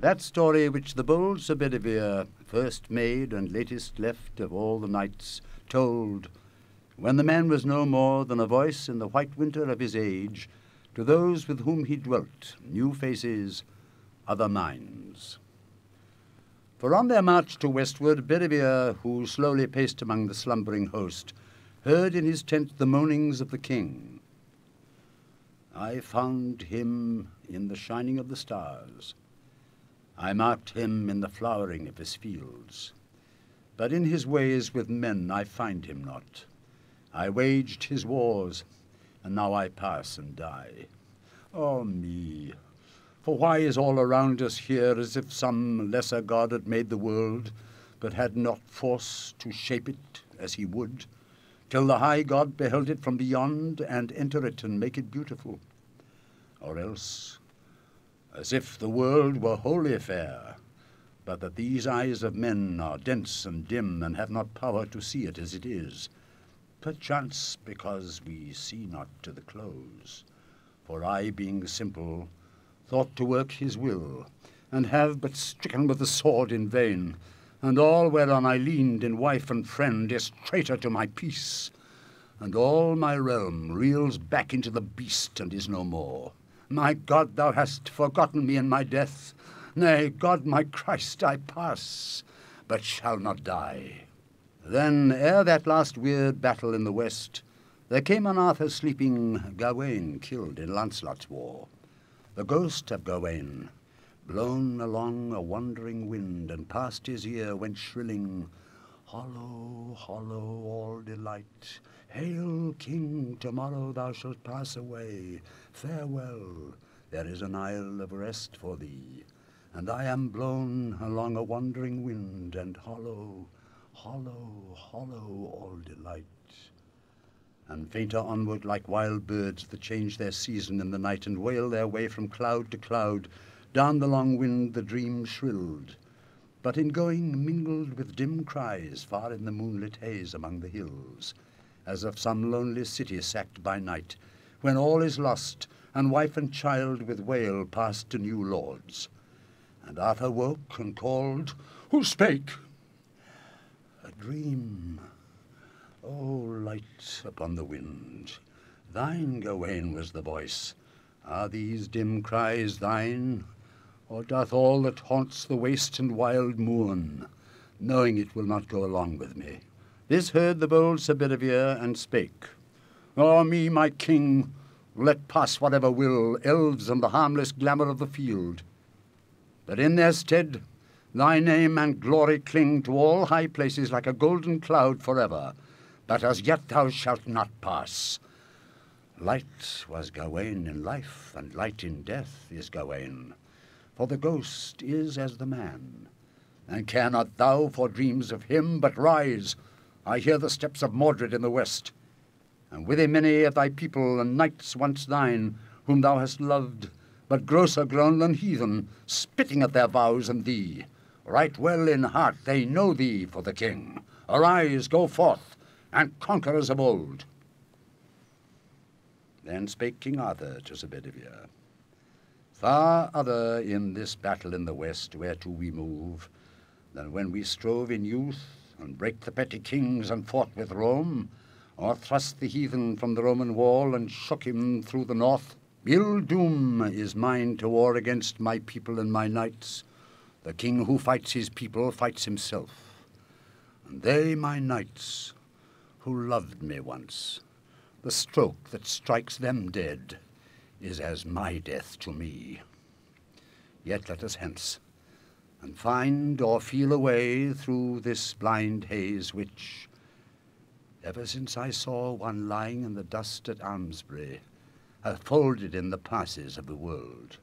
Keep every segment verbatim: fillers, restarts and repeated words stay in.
That story which the bold Sir Bedivere, first made and latest left of all the knights, told, when the man was no more than a voice in the white winter of his age, to those with whom he dwelt, new faces, other minds. For on their march to westward, Bedivere, who slowly paced among the slumbering host, heard in his tent the moanings of the king. I found him in the shining of the stars. I marked him in the flowering of his fields. But in his ways with men I find him not. I waged his wars, and now I pass and die. Oh me, for why is all around us here as if some lesser god had made the world, but had not force to shape it as he would, till the high god beheld it from beyond and enter it and make it beautiful? Or else, as if the world were wholly fair, but that these eyes of men are dense and dim and have not power to see it as it is, perchance because we see not to the close. For I, being simple, thought to work his will, and have but stricken with the sword in vain, and all whereon I leaned in wife and friend is traitor to my peace, and all my realm reels back into the beast and is no more. My God, thou hast forgotten me in my death. Nay, God, my Christ, I pass, but shall not die. Then, ere that last weird battle in the west, there came on Arthur sleeping Gawain, killed in Lancelot's war. The ghost of Gawain, blown along a wandering wind, and past his ear went shrilling, hollow, hollow, all delight. Hail, King, tomorrow thou shalt pass away. Farewell, there is an isle of rest for thee. And I am blown along a wandering wind, and hollow, hollow, hollow, all delight. And fainter onward like wild birds that change their season in the night and wail their way from cloud to cloud, down the long wind the dream shrilled, but in going mingled with dim cries far in the moonlit haze among the hills, as of some lonely city sacked by night, when all is lost, and wife and child with wail passed to new lords. And Arthur woke and called, who spake? A dream, oh light upon the wind, thine, Gawain, was the voice. Are these dim cries thine, or doth all that haunts the waste and wild mourn, knowing it will not go along with me? This heard the bold Sir Bedivere, and spake, O me, my king, let pass whatever will, elves and the harmless glamour of the field. But in their stead, thy name and glory cling to all high places like a golden cloud forever, but as yet thou shalt not pass. Light was Gawain in life, and light in death is Gawain, for the ghost is as the man. And care not thou for dreams of him, but rise, I hear the steps of Mordred in the west, and with him many of thy people and knights once thine, whom thou hast loved, but grosser grown than heathen, spitting at their vows and thee. Right well in heart they know thee for the king. Arise, go forth, and conquer as of old. Then spake King Arthur to Sir Bedivere, far other in this battle in the west whereto we move, than when we strove in youth, and brake the petty kings and fought with Rome, or thrust the heathen from the Roman wall and shook him through the north. Ill doom is mine to war against my people and my knights. The king who fights his people fights himself. And they, my knights, who loved me once, the stroke that strikes them dead is as my death to me. Yet let us hence, and find or feel a way through this blind haze which, ever since I saw one lying in the dust at Almesbury, hath folded in the passes of the world.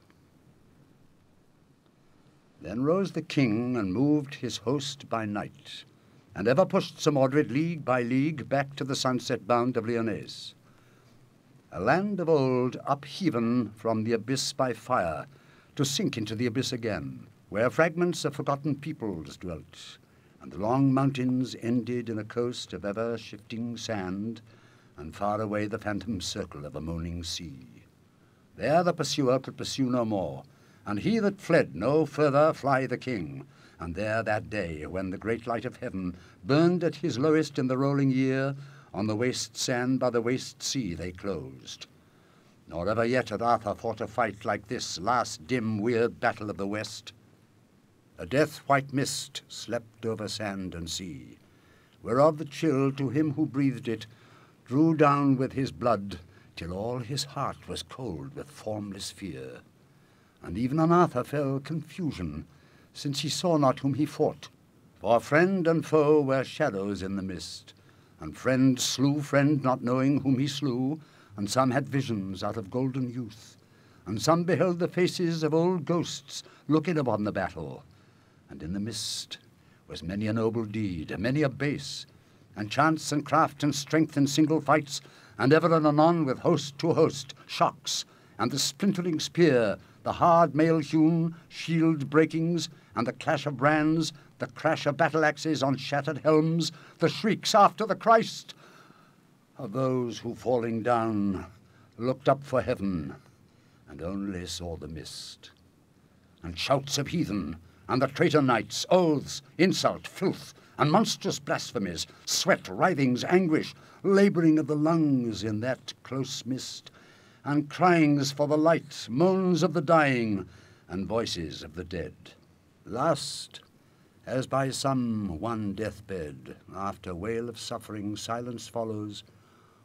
Then rose the king and moved his host by night, and ever pushed Sir Mordred league by league back to the sunset bound of Lyonesse, a land of old upheaven from the abyss by fire, to sink into the abyss again, where fragments of forgotten peoples dwelt, and the long mountains ended in a coast of ever-shifting sand, and far away the phantom circle of a moaning sea. There the pursuer could pursue no more, And he that fled no further fly the king. And there that day, when the great light of heaven burned at his lowest in the rolling year, on the waste sand by the waste sea they closed. Nor ever yet had Arthur fought a fight like this last dim weird battle of the west. A death-white mist slept over sand and sea, whereof the chill to him who breathed it drew down with his blood till all his heart was cold with formless fear. And even on Arthur fell confusion, since he saw not whom he fought. For friend and foe were shadows in the mist, and friend slew friend not knowing whom he slew, and some had visions out of golden youth, and some beheld the faces of old ghosts looking upon the battle. And in the mist was many a noble deed, many a base, and chance and craft and strength in single fights, and ever and anon with host to host, shocks, and the splintering spear, the hard mail-hewn, shield-breakings, and the clash of brands, the crash of battle-axes on shattered helms, the shrieks after the Christ of those who, falling down, looked up for heaven and only saw the mist. And shouts of heathen, and the traitor knights, oaths, insult, filth, and monstrous blasphemies, sweat, writhings, anguish, labouring of the lungs in that close mist, and cryings for the light, moans of the dying, and voices of the dead. Last, as by some one deathbed, after wail of suffering, silence follows,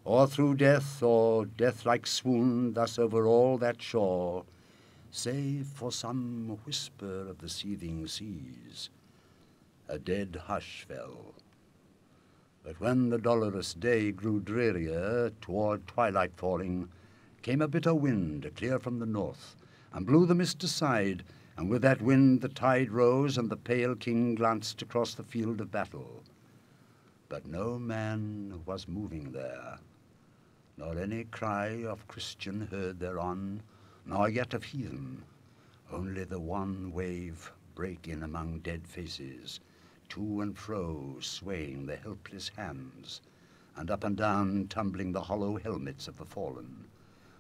or through death, or death-like swoon, thus over all that shore, save for some whisper of the seething seas, a dead hush fell. But when the dolorous day grew drearier, toward twilight falling, came a bitter wind clear from the north, and blew the mist aside, and with that wind the tide rose, and the pale king glanced across the field of battle. But no man was moving there, nor any cry of Christian heard thereon, nor yet of heathen, only the wan wave break in among dead faces, to and fro swaying the helpless hands, and up and down tumbling the hollow helmets of the fallen,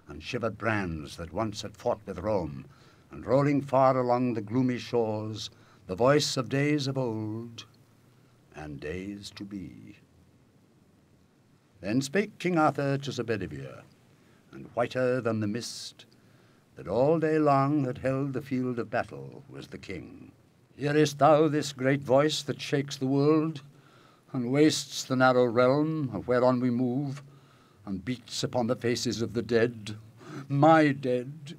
and shivered brands that once had fought with Rome, and rolling far along the gloomy shores, the voice of days of old, and days to be. Then spake King Arthur to Sir Bedivere, and whiter than the mist, that all day long had held the field of battle, was the king. Hearest thou this great voice that shakes the world, and wastes the narrow realm of whereon we move, and beats upon the faces of the dead, my dead,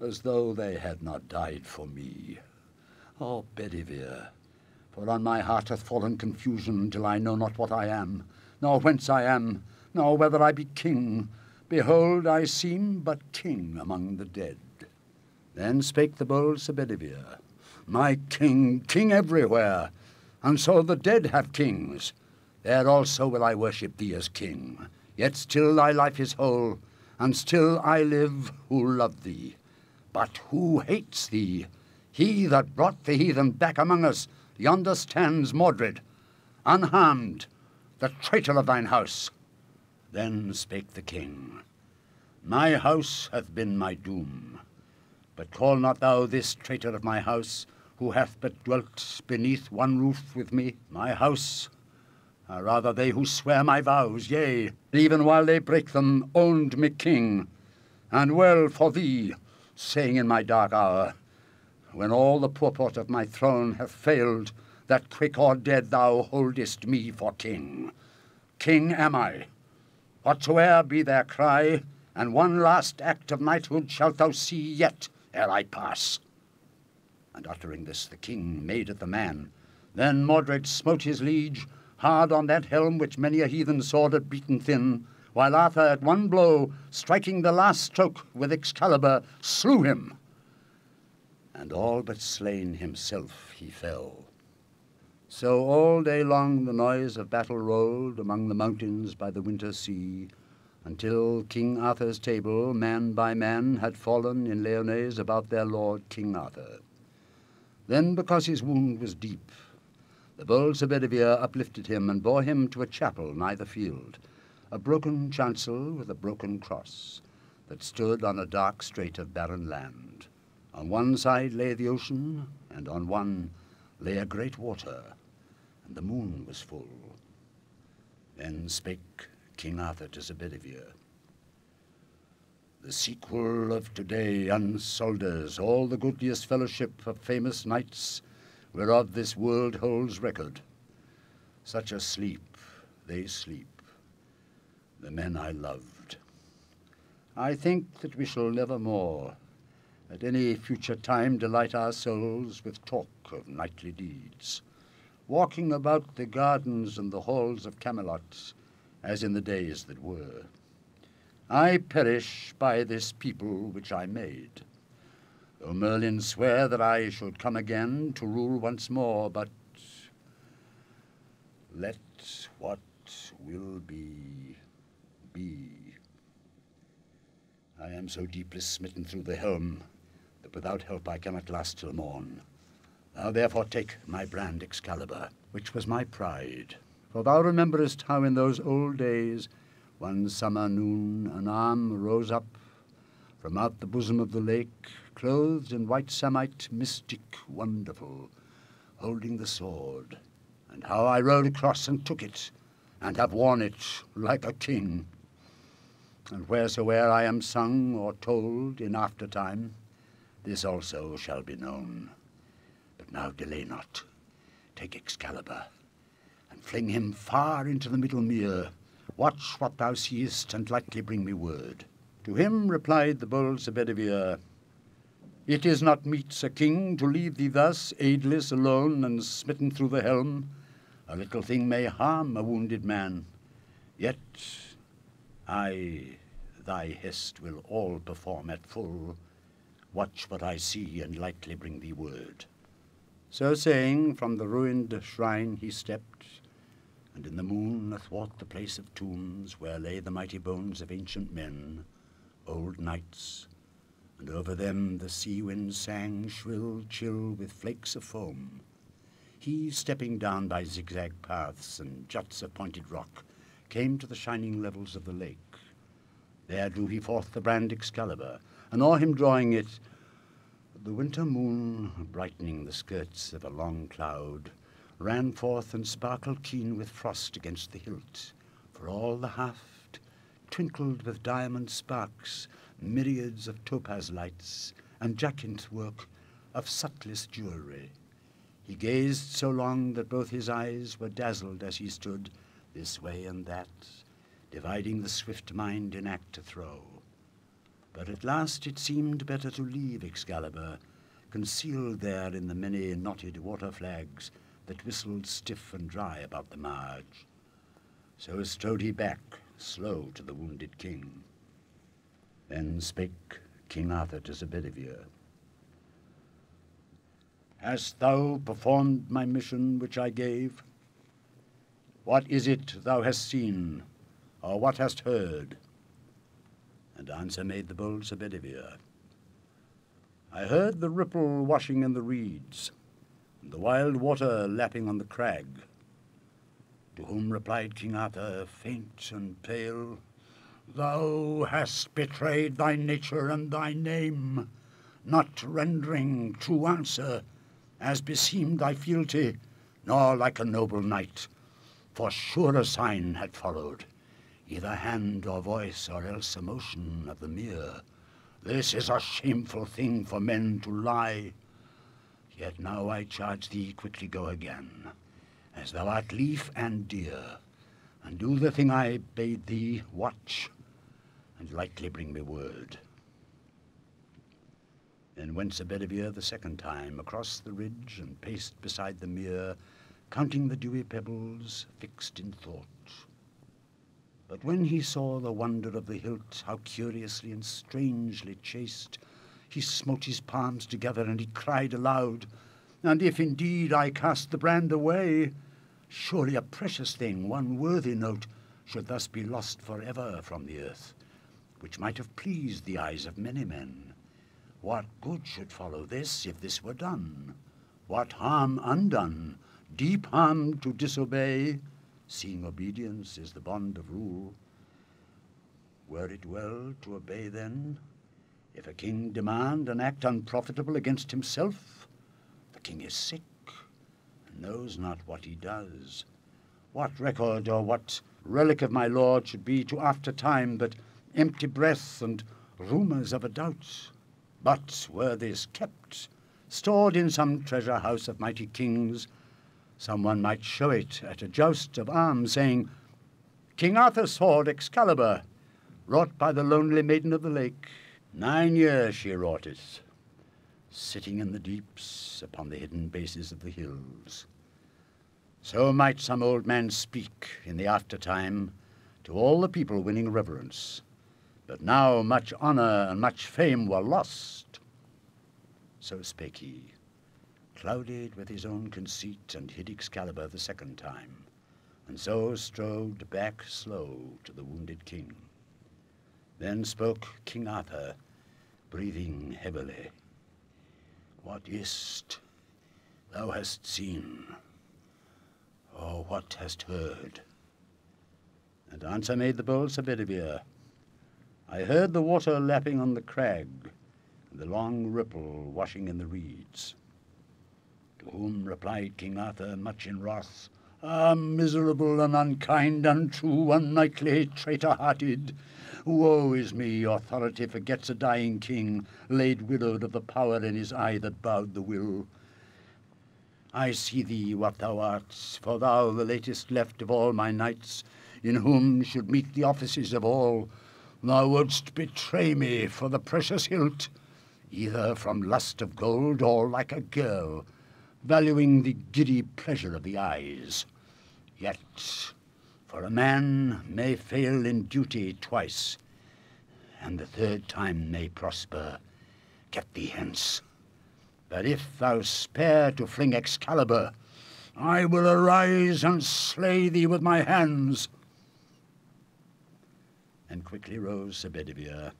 as though they had not died for me? O Bedivere, for on my heart hath fallen confusion, till I know not what I am, nor whence I am, nor whether I be king. Behold, I seem but king among the dead. Then spake the bold Sir Bedivere, my king, king everywhere, and so the dead have kings. There also will I worship thee as king. Yet still thy life is whole, and still I live who love thee. But who hates thee? He that brought the heathen back among us, yonder stands Mordred, unharmed, the traitor of thine house. Then spake the king, my house hath been my doom, but call not thou this traitor of my house, who hath but dwelt beneath one roof with me. My house are rather they who swear my vows, yea, even while they break them, owned me king, and well for thee, saying in my dark hour, when all the purport of my throne hath failed, that quick or dead thou holdest me for king. King am I, whatsoe'er be their cry, and one last act of knighthood shalt thou see yet ere I pass. And uttering this, the king made at the man. Then Mordred smote his liege hard on that helm which many a heathen sword had beaten thin, while Arthur at one blow, striking the last stroke with Excalibur, slew him. And all but slain himself he fell. So all day long the noise of battle rolled among the mountains by the winter sea, until King Arthur's table, man by man, had fallen in Lyonesse about their lord King Arthur. Then, because his wound was deep, the bold Sir Bedivere uplifted him and bore him to a chapel nigh the field, a broken chancel with a broken cross that stood on a dark strait of barren land. On one side lay the ocean, and on one lay a great water, and the moon was full. Then spake King Arthur to Sir Bedivere, "The sequel of today unsolders all the goodliest fellowship of famous knights, whereof this world holds record. Such a sleep they sleep, the men I loved. I think that we shall never more at any future time delight our souls with talk of knightly deeds, walking about the gardens and the halls of Camelot as in the days that were. I perish by this people which I made, though Merlin sware that I should come again to rule once more, but let what will be, be. I am so deeply smitten through the helm that without help I cannot last till morn. Thou therefore take my brand Excalibur, which was my pride. For thou rememberest how in those old days, one summer noon, an arm rose up from out the bosom of the lake, clothed in white samite, mystic, wonderful, holding the sword, and how I rode across and took it, and have worn it like a king. And wheresoe'er I am sung or told in after time, this also shall be known. But now delay not. Take Excalibur, and fling him far into the middle mere. Watch what thou seest, and lightly bring me word." To him replied the bold Sir Bedivere, "It is not meet, Sir King, to leave thee thus, aidless, alone, and smitten through the helm. A little thing may harm a wounded man. Yet I, thy hest, will all perform at full. Watch what I see, and lightly bring thee word." So saying, from the ruined shrine he stepped, and in the moon athwart the place of tombs, where lay the mighty bones of ancient men, old knights, and over them the sea wind sang shrill, chill, with flakes of foam. He, stepping down by zigzag paths and juts of pointed rock, came to the shining levels of the lake. There drew he forth the brand Excalibur, and o'er him drawing it, the winter moon, brightening the skirts of a long cloud, ran forth and sparkled keen with frost against the hilt, for all the haft twinkled with diamond sparks, myriads of topaz lights, and jacinth work of subtlest jewelry. He gazed so long that both his eyes were dazzled as he stood, this way and that, dividing the swift mind in act to throw. But at last it seemed better to leave Excalibur, concealed there in the many knotted water flags that whistled stiff and dry about the marge. So strode he back, slow, to the wounded king. Then spake King Arthur to Sir Bedivere, "Hast thou performed my mission which I gave? What is it thou hast seen, or what hast heard?" And answer made the bold Sir Bedivere, "I heard the ripple washing in the reeds, and the wild water lapping on the crag." To whom replied King Arthur, faint and pale, "Thou hast betrayed thy nature and thy name, not rendering true answer as beseemed thy fealty, nor like a noble knight. For surer sign had followed, either hand or voice or else a motion of the mere. This is a shameful thing for men to lie. Yet now I charge thee quickly go again, as thou art lief and dear, and do the thing I bade thee, watch, and lightly bring me word." Then went Sir Bedivere the second time across the ridge and paced beside the mere, counting the dewy pebbles, fixed in thought. But when he saw the wonder of the hilt, how curiously and strangely chaste, he smote his palms together, and he cried aloud, "And if indeed I cast the brand away, surely a precious thing, one worthy note, should thus be lost forever from the earth, which might have pleased the eyes of many men. What good should follow this if this were done? What harm undone? Deep harm to disobey, seeing obedience is the bond of rule. Were it well to obey then, If a king demand an act unprofitable against himself, the king is sick and knows not what he does. What record or what relic of my lord should be to after time but empty breath and rumours of a doubt? But were this kept, stored in some treasure house of mighty kings, someone might show it at a joust of arms, saying, King Arthur's sword Excalibur, wrought by the lonely maiden of the lake. Nine years she wrought it, sitting in the deeps upon the hidden bases of the hills. So might some old man speak in the aftertime to all the people, winning reverence. But now much honor and much fame were lost. So spake he, clouded with his own conceit, and hid Excalibur the second time, and so strode back slow to the wounded king. Then spoke King Arthur, breathing heavily. What is't thou hast seen, or what hast heard? And answer made the bold Sir Bedivere, I heard the water lapping on the crag, and the long ripple washing in the reeds. To whom replied King Arthur, much in wrath, Ah, miserable and unkind, untrue, unknightly, traitor-hearted! Woe is me, authority forgets a dying king, laid widowed of the power in his eye that bowed the will. I see thee what thou art, for thou the latest left of all my knights, in whom should meet the offices of all. Thou wouldst betray me for the precious hilt, either from lust of gold or like a girl, valuing the giddy pleasure of the eyes. Yet, for a man may fail in duty twice, and the third time may prosper. Get thee hence. But if thou spare to fling Excalibur, I will arise and slay thee with my hands. And quickly rose Sir Bedivere,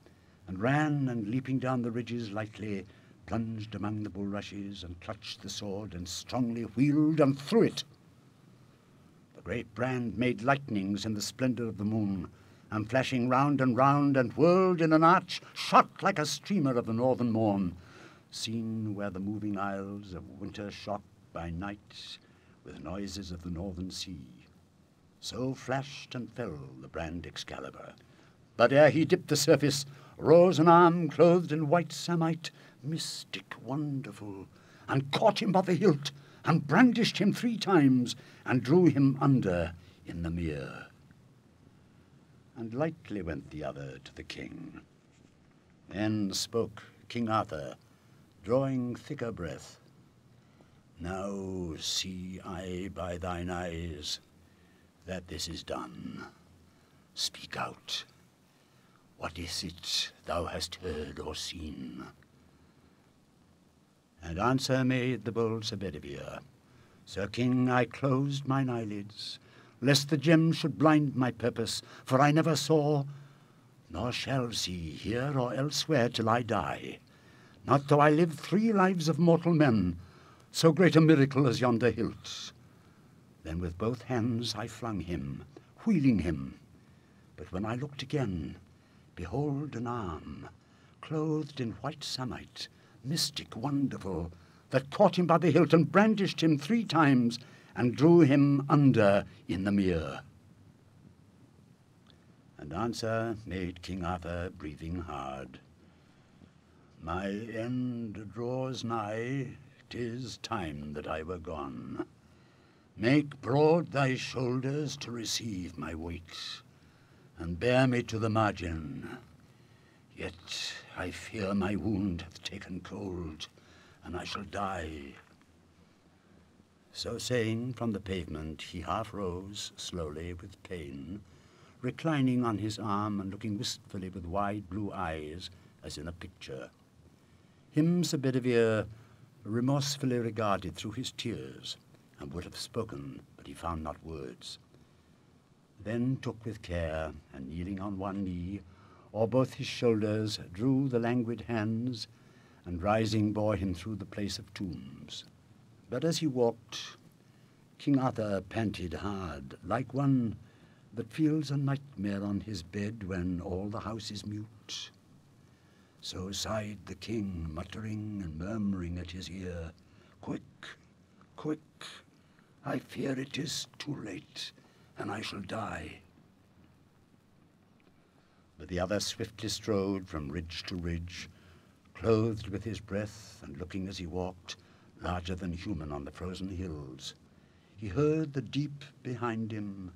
and ran, and leaping down the ridges lightly, plunged among the bulrushes, and clutched the sword, and strongly wheeled, and threw it. The great brand made lightnings in the splendour of the moon, and flashing round and round, and whirled in an arch, shot like a streamer of the northern morn, seen where the moving isles of winter shock by night with noises of the northern sea. So flashed and fell the brand Excalibur. But ere he dipped the surface, rose an arm clothed in white samite, mystic wonderful, and caught him by the hilt, and brandished him three times, and drew him under in the mere. And lightly went the other to the king. Then spoke King Arthur, drawing thicker breath. Now see I by thine eyes that this is done. Speak out. What is it thou hast heard or seen? And answer made the bold Sir Bedivere, Sir King, I closed mine eyelids, lest the gem should blind my purpose, for I never saw, nor shall see, here or elsewhere till I die, not though I live three lives of mortal men, so great a miracle as yonder hilt. Then with both hands I flung him, wheeling him. But when I looked again, behold an arm, clothed in white samite, mystic wonderful, that caught him by the hilt and brandished him three times and drew him under in the mere. And answer made King Arthur, breathing hard. My end draws nigh, 'tis time that I were gone. Make broad thy shoulders to receive my weight, and bear me to the margin. Yet I fear my wound hath taken cold, and I shall die. So saying, from the pavement he half rose, slowly with pain, reclining on his arm and looking wistfully with wide blue eyes, as in a picture. Him Sir Bedivere remorsefully regarded through his tears, and would have spoken, but he found not words. Then took with care, and kneeling on one knee, or both his shoulders, drew the languid hands, and rising bore him through the place of tombs. But as he walked, King Arthur panted hard, like one that feels a nightmare on his bed when all the house is mute. So sighed the king, muttering and murmuring at his ear, "Quick, quick, I fear it is too late, and I shall die." But the other swiftly strode from ridge to ridge, clothed with his breath and looking as he walked, larger than human on the frozen hills. He heard the deep behind him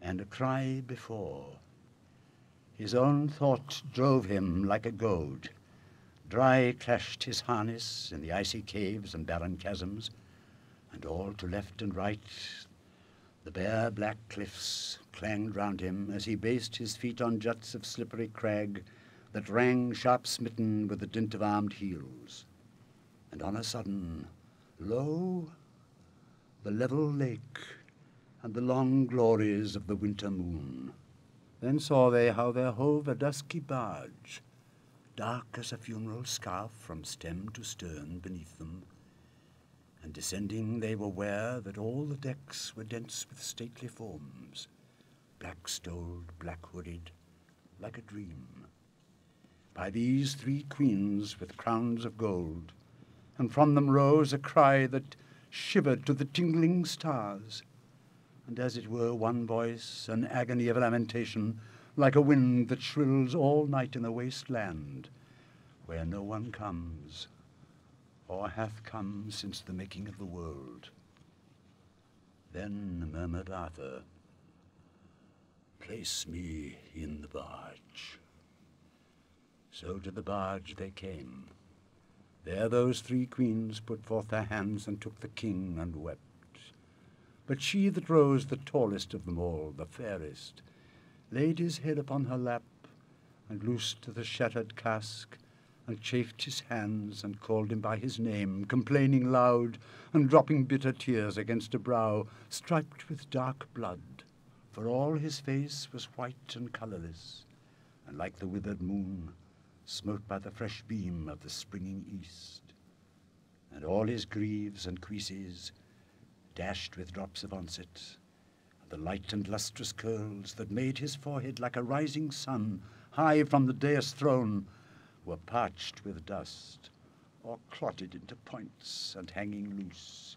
and a cry before. His own thought drove him like a goad. Dry clashed his harness in the icy caves and barren chasms, and all to left and right, the bare black cliffs clanged round him as he based his feet on juts of slippery crag that rang sharp-smitten with the dint of armed heels. And on a sudden, lo, the level lake and the long glories of the winter moon. Then saw they how there hove a dusky barge, dark as a funeral scarf from stem to stern beneath them. And descending, they were aware that all the decks were dense with stately forms, black-stoled, black-hooded, like a dream. By these three queens with crowns of gold, and from them rose a cry that shivered to the tingling stars, and as it were one voice, an agony of lamentation, like a wind that shrills all night in a waste land, where no one comes, or hath come since the making of the world. Then murmured Arthur, "Place me in the barge." So to the barge they came. There those three queens put forth their hands and took the king and wept. But she that rose the tallest of them all, the fairest, laid his head upon her lap and loosed the shattered cask, and chafed his hands and called him by his name, complaining loud and dropping bitter tears against a brow striped with dark blood, for all his face was white and colourless, and like the withered moon, smote by the fresh beam of the springing east. And all his greaves and cuisses, dashed with drops of onset, and the light and lustrous curls that made his forehead like a rising sun, high from the dais throne, were parched with dust, or clotted into points and hanging loose,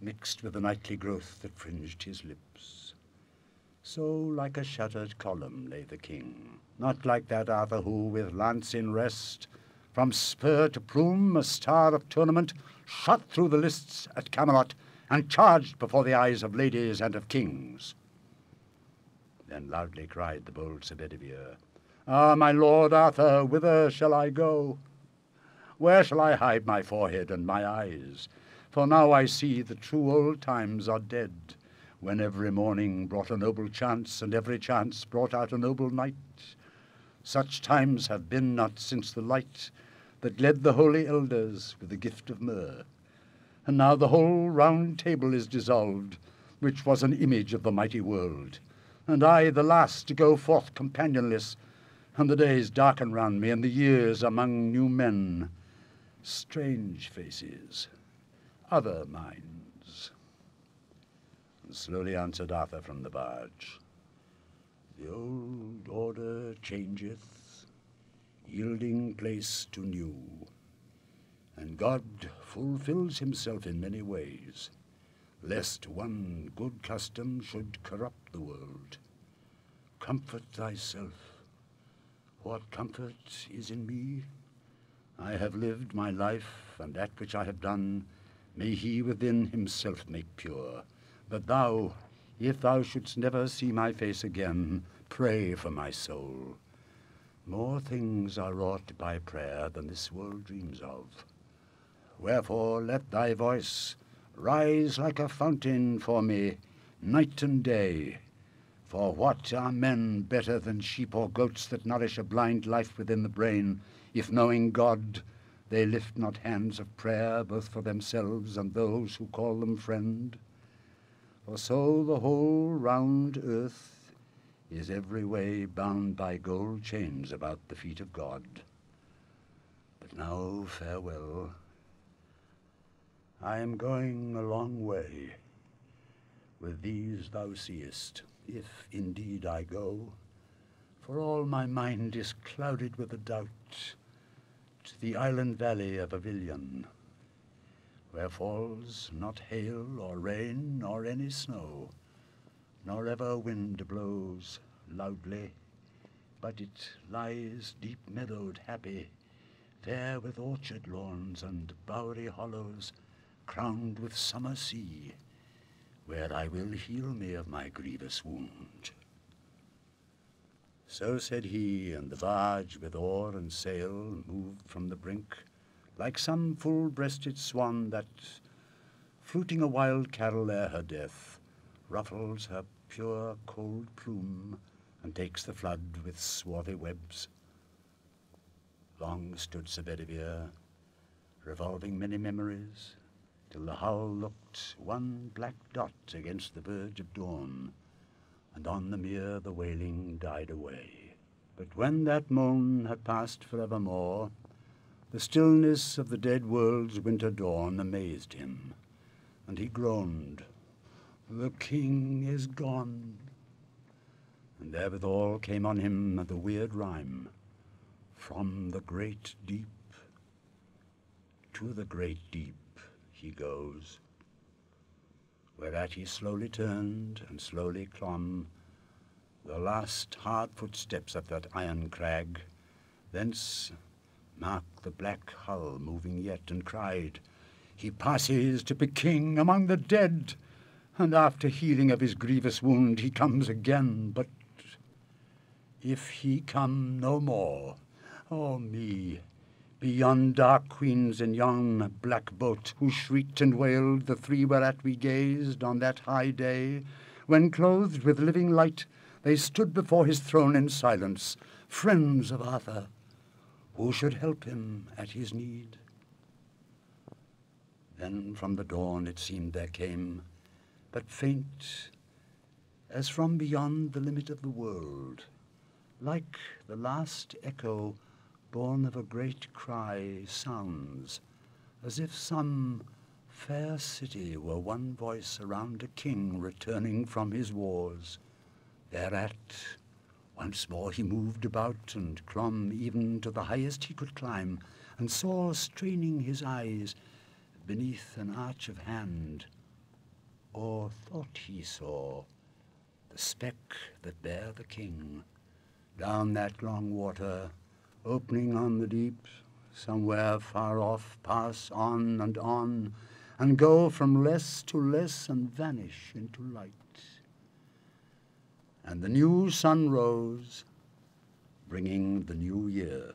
mixed with the nightly growth that fringed his lips. So like a shattered column lay the king, not like that Arthur who, with lance in rest, from spur to plume, a star of tournament, shot through the lists at Camelot, and charged before the eyes of ladies and of kings. Then loudly cried the bold Sir Bedivere, "Ah, my lord Arthur, whither shall I go? Where shall I hide my forehead and my eyes? For now I see the true old times are dead, when every morning brought a noble chance, and every chance brought out a noble knight. Such times have been not since the light that led the holy elders with the gift of myrrh. And now the whole round table is dissolved, which was an image of the mighty world. And I, the last to go forth companionless, and the days darken round me, and the years among new men. Strange faces, other minds." And slowly answered Arthur from the barge, "The old order changeth, yielding place to new. And God fulfills himself in many ways, lest one good custom should corrupt the world. Comfort thyself. What comfort is in me? I have lived my life, and that which I have done, may he within himself make pure. But thou, if thou shouldst never see my face again, pray for my soul. More things are wrought by prayer than this world dreams of. Wherefore let thy voice rise like a fountain for me, night and day. For what are men better than sheep or goats that nourish a blind life within the brain, if knowing God they lift not hands of prayer both for themselves and those who call them friend? For so the whole round earth is every way bound by gold chains about the feet of God. But now farewell. I am going a long way. With these thou seest, if indeed I go, for all my mind is clouded with a doubt reached the island valley of Avilion, where falls not hail or rain nor any snow, nor ever wind blows loudly, but it lies deep-meadowed happy, fair with orchard lawns and bowery hollows, crowned with summer sea, where I will heal me of my grievous wound. So said he, and the barge with oar and sail moved from the brink, like some full-breasted swan that, fluting a wild carol ere her death, ruffles her pure cold plume and takes the flood with swarthy webs. Long stood Sir Bedivere, revolving many memories, till the hull looked one black dot against the verge of dawn, and on the mere the wailing died away. But when that moan had passed forevermore, the stillness of the dead world's winter dawn amazed him, and he groaned, "The king is gone." And therewithal came on him the weird rhyme, "From the great deep to the great deep he goes." Whereat he slowly turned and slowly clomb the last hard footsteps up that iron crag, thence marked the black hull moving yet, and cried, "He passes to be king among the dead, and after healing of his grievous wound he comes again, but if he come no more, oh me, beyond dark queens in yon black boat, who shrieked and wailed, the three whereat we gazed on that high day, when clothed with living light, they stood before his throne in silence, friends of Arthur, who should help him at his need." Then from the dawn it seemed there came, but faint, as from beyond the limit of the world, like the last echo born of a great cry, sounds, as if some fair city were one voice around a king returning from his wars. Thereat once more he moved about and clomb even to the highest he could climb, and saw, straining his eyes, beneath an arch of hand, or thought he saw, the speck that bare the king, down that long water, opening on the deep, somewhere far off, pass on and on, and go from less to less and vanish into light. And the new sun rose, bringing the new year.